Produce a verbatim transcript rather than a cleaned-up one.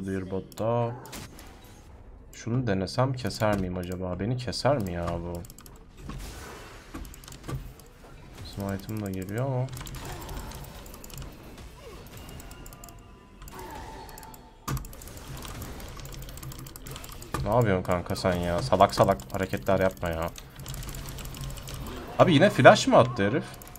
Bu Deerbott'ta. Şunu denesem keser miyim acaba? Beni keser mi ya bu? Smite'ım da geliyor ama. Ne yapıyorsun kanka sen ya? Salak salak hareketler yapma ya. Abi yine flash mı attı herif?